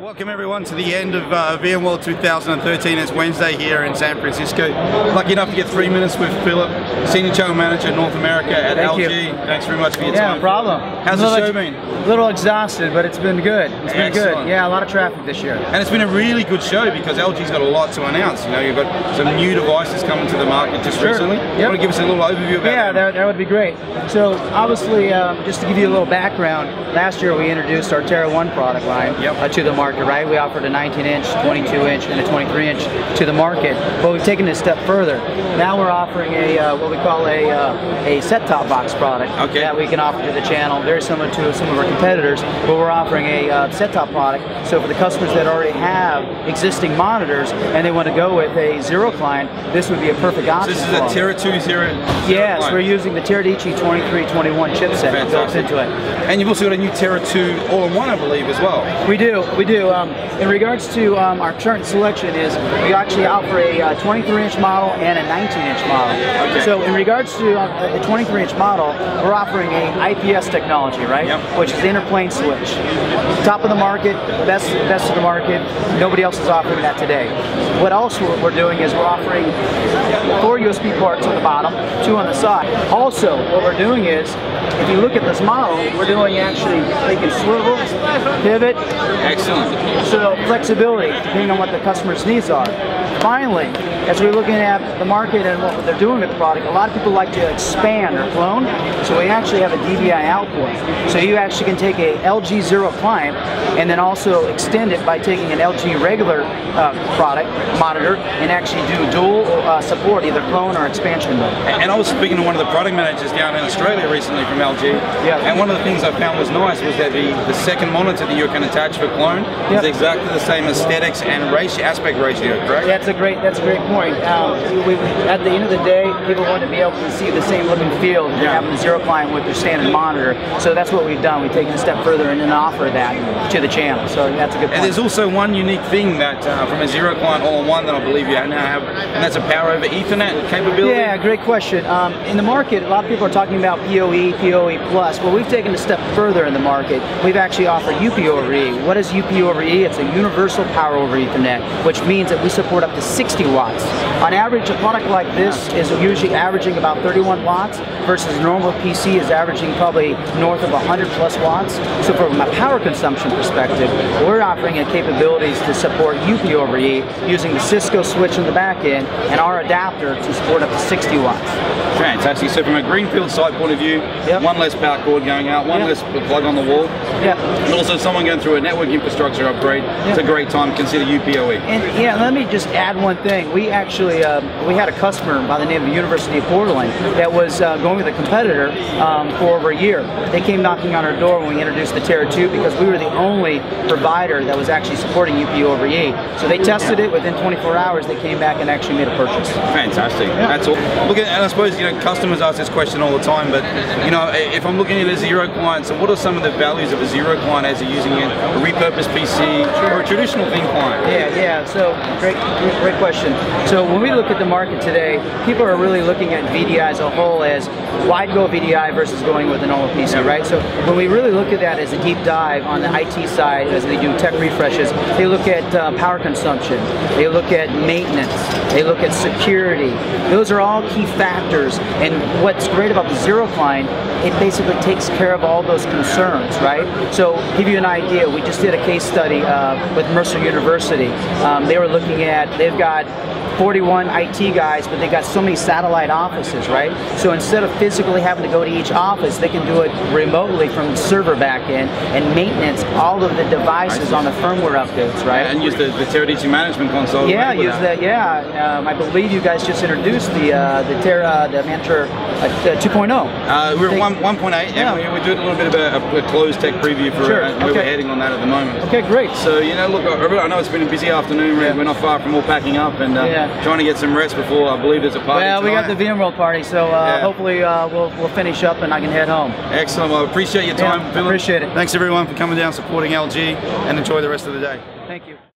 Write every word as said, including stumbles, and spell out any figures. Welcome everyone to the end of uh, VMworld two thousand thirteen. It's Wednesday here in San Francisco. Lucky enough to get three minutes with Philip, Senior Channel Manager North America at Thank L G. You. Thanks very much for your yeah, time. Yeah, no problem. How's the show been? A little exhausted, but it's been good. It's been Excellent. Good. Yeah, a lot of traffic this year. And it's been a really good show because L G's got a lot to announce. You know, you've got some new devices coming to the market just sure. recently. Yep. You want to give us a little overview about yeah, that? Yeah, that would be great. So obviously, um, just to give you a little background, last year we introduced our Terra One product line yep. uh, to the market. Right, we offered a nineteen inch, twenty-two inch, and a twenty-three inch to the market, but we've taken it a step further. Now we're offering a uh, what we call a uh, a set-top box product okay. that we can offer to the channel, very similar to some of our competitors, but we're offering a uh, set-top product. So for the customers that already have existing monitors and they want to go with a zero client, this would be a perfect option. So this is a Tera two zero. Yes, client. We're using the Teradici twenty-three twenty-one chipset that goes into it. And you've also got a new Tera two all-in-one, I believe, as well. We do. We do. Um, in regards to um, our current selection is we actually offer a twenty-three inch uh, model and a nineteen inch model. Okay. So in regards to uh, the twenty-three inch model, we're offering a I P S technology, right? Yep. Which is the interplane switch. Top of the market, best, best of the market. Nobody else is offering that today. What else we're doing is we're offering four U S B ports on the bottom, two on the side. Also, what we're doing is, if you look at this model, we're doing actually, they can swivel, pivot. Excellent. So flexibility, depending on what the customer's needs are. Finally, as we're looking at the market and what they're doing with the product, a lot of people like to expand or clone, so we actually have a D V I output. So you actually can take a L G Zero client and then also extend it by taking an L G regular uh, product, monitor, and actually do dual uh, support, either clone or expansion mode. And I was speaking to one of the product managers down in Australia recently from L G, yeah. and one of the things I found was nice was that the, the second monitor that you can attach for clone yep. is exactly the same aesthetics and ratio, aspect ratio, correct? That's a great, that's a great point. Um, we, at the end of the day, people want to be able to see the same look and feel and yeah. have the zero client with their standard monitor. So that's what we've done. We've taken a step further and then offer that to the channel. So that's a good point. And there's also one unique thing that uh, from a zero client all-in-one that I believe you now have, and that's a power over Ethernet capability. Yeah, great question. Um, in the market, a lot of people are talking about P O E, P O E Plus. Well, we've taken a step further in the market. We've actually offered U P O E. What is U P over E? It's a universal power over Ethernet, which means that we support up to sixty watts. On average, a product like this is usually averaging about thirty-one watts versus normal P C is averaging probably north of one hundred plus watts. So from a power consumption perspective, we're offering a capabilities to support U P over E using the Cisco switch in the back end and our adapter to support up to sixty watts. Fantastic. So from a greenfield site point of view, yep. one less power cord going out, one yep. less plug on the wall, yep. and also someone going through a network infrastructure upgrade. Yeah. It's a great time. Consider U P O E. And yeah, let me just add one thing. We actually uh, we had a customer by the name of the University of Portland that was uh, going with a competitor um, for over a year. They came knocking on our door when we introduced the Tera two because we were the only provider that was actually supporting U P over E. So they tested it within twenty-four hours. They came back and actually made a purchase. Fantastic. Yeah. That's all. Look, at, and I suppose you know customers ask this question all the time, but you know if I'm looking at a zero client, so what are some of the values of a zero client as you're using it? A repurposed P C or a traditional thin client? Yeah, yeah. So great, great question. So when we look at the market today, people are really looking at V D I as a whole as wide go V D I versus going with an normal P C, yeah. right? So when we really look at that as a deep dive on the I T side, as they do tech refreshes, they look at uh, power consumption, they look at maintenance, they look at security. Those are all key factors. And what's great about the zero client, it basically takes care of all those concerns, right? So give you an idea, we just did a case study uh, with Mercer University. Um, they were looking at, they've got forty-one I T guys, but they got so many satellite offices, right? So instead of physically having to go to each office, they can do it remotely from the server back end and maintenance all of the devices on the firmware updates, right? And use the, the Teradici management console. Yeah, use that. The, yeah, um, I believe you guys just introduced the uh, the Terra, the Mantra uh, two point oh. Uh, we're at one point eight, yeah. We, we're doing a little bit of a, a closed tech preview for sure. uh, where okay. we're heading on that at the moment. Okay, great. So, you know, look, I know it's been a busy afternoon. Yeah. We're not far from all packing up and uh, yeah. trying to get some rest before I believe there's a party Yeah, we tonight. got the VMworld party, so uh, yeah. hopefully uh, we'll, we'll finish up and I can head home. Excellent. Well, appreciate your time, yeah, Philip. Appreciate it. Thanks everyone for coming down, supporting L G, and enjoy the rest of the day. Thank you.